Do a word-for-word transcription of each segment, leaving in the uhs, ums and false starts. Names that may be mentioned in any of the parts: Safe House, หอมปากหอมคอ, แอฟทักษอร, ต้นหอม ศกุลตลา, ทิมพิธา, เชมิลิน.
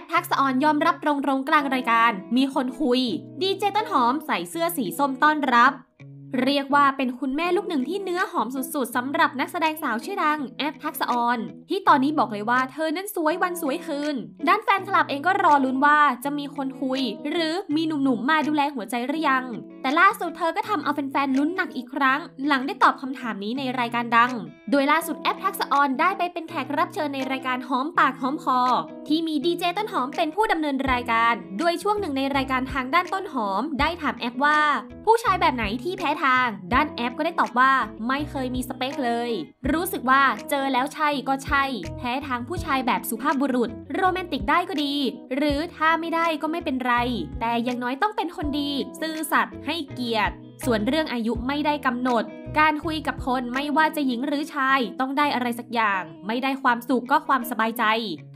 ททักษอรยอมรับตรงๆกลางรายการมีคนคุยดีเจต้นหอมใส่เสื้อสีส้มต้อนรับเรียกว่าเป็นคุณแม่ลูกหนึ่งที่เนื้อหอมสุดๆสำหรับนักแสดงสาวชื่อดังแอฟทักษอรที่ตอนนี้บอกเลยว่าเธอนั้นสวยวันสวยคืนด้านแฟนคลับเองก็รอลุ้นว่าจะมีคนคุยหรือมีหนุ่มๆมาดูแลหัวใจหรือยังแต่ล่าสุดเธอก็ทำเอาแฟนๆลุ้นหนักอีกครั้งหลังได้ตอบคำถามนี้ในรายการดังโดยล่าสุดแอฟทักษอรได้ไปเป็นแขกรับเชิญในรายการหอมปากหอมคอที่มีดีเจต้นหอมเป็นผู้ดำเนินรายการโดยช่วงหนึ่งในรายการทางด้านต้นหอมได้ถามแอฟว่าผู้ชายแบบไหนที่แพ้ทางด้านแอฟก็ได้ตอบว่าไม่เคยมีสเปคเลยรู้สึกว่าเจอแล้วใช่ก็ใช่แพ้ทางผู้ชายแบบสุภาพบุรุษโรแมนติกได้ก็ดีหรือถ้าไม่ได้ก็ไม่เป็นไรแต่อย่างน้อยต้องเป็นคนดีซื่อสัตย์ให้เกียรติส่วนเรื่องอายุไม่ได้กำหนดการคุยกับคนไม่ว่าจะหญิงหรือชายต้องได้อะไรสักอย่างไม่ได้ความสุขก็ความสบายใจ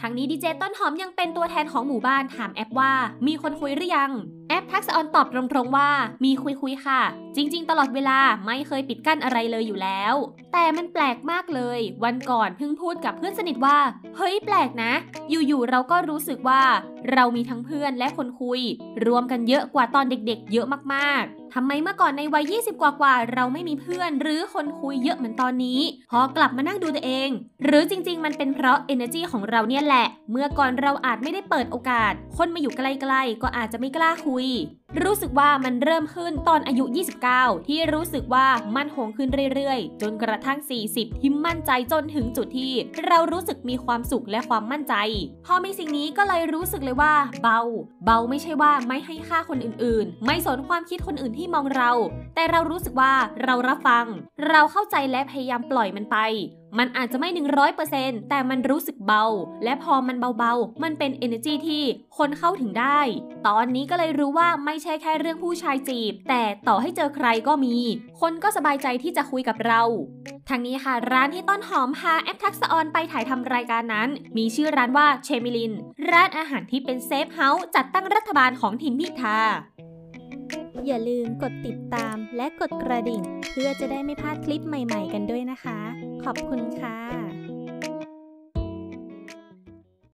ทั้งนี้ดีเจต้นหอมยังเป็นตัวแทนของหมู่บ้านถามแอฟว่ามีคนคุยหรือยังแอฟทักษอรตอบตรงๆว่ามีคุยๆค่ะจริงๆตลอดเวลาไม่เคยปิดกั้นอะไรเลยอยู่แล้วแต่มันแปลกมากเลยวันก่อนเพิ่งพูดกับเพื่อนสนิทว่าเฮ้ยแปลกนะอยู่ๆเราก็รู้สึกว่าเรามีทั้งเพื่อนและคนคุยรวมกันเยอะกว่าตอนเด็กๆเยอะมากๆทำไมเมื่อก่อนในวัยยี่สิบกว่าๆเราไม่มีเพื่อนหรือคนคุยเยอะเหมือนตอนนี้พอกลับมานั่งดูตัวเองหรือจริงๆมันเป็นเพราะ เอนเนอร์จี ของเราเนี่ยแหละเมื่อก่อนเราอาจไม่ได้เปิดโอกาสคนมาอยู่ไกลๆก็อาจจะไม่กล้าคุยรู้สึกว่ามันเริ่มขึ้นตอนอายุยี่สิบเก้าที่รู้สึกว่ามั่นคงขึ้นเรื่อยๆจนกระทั่งสี่สิบที่มั่นใจจนถึงจุดที่เรารู้สึกมีความสุขและความมั่นใจพอมีสิ่งนี้ก็เลยรู้สึกเลยว่าเบาเบาไม่ใช่ว่าไม่ให้ค่าคนอื่นๆไม่สนความคิดคนอื่นที่มองเราแต่เรารู้สึกว่าเรารับฟังเราเข้าใจและพยายามปล่อยมันไปมันอาจจะไม่ หนึ่งร้อยเปอร์เซ็นต์ แต่มันรู้สึกเบาและพอมันเบาๆมันเป็น เอนเนอร์จี ที่คนเข้าถึงได้ตอนนี้ก็เลยรู้ว่าไม่ใช่แค่เรื่องผู้ชายจีบแต่ต่อให้เจอใครก็มีคนก็สบายใจที่จะคุยกับเราทางนี้ค่ะร้านที่ต้นหอมพาแอฟทักษอรไปถ่ายทำรายการนั้นมีชื่อร้านว่าเชมิลินร้านอาหารที่เป็น Safe House จัดตั้งรัฐบาลของทิมพิธาอย่าลืมกดติดตามและกดกระดิ่งเพื่อจะได้ไม่พลาดคลิปใหม่ๆกันด้วยนะคะขอบคุณค่ะ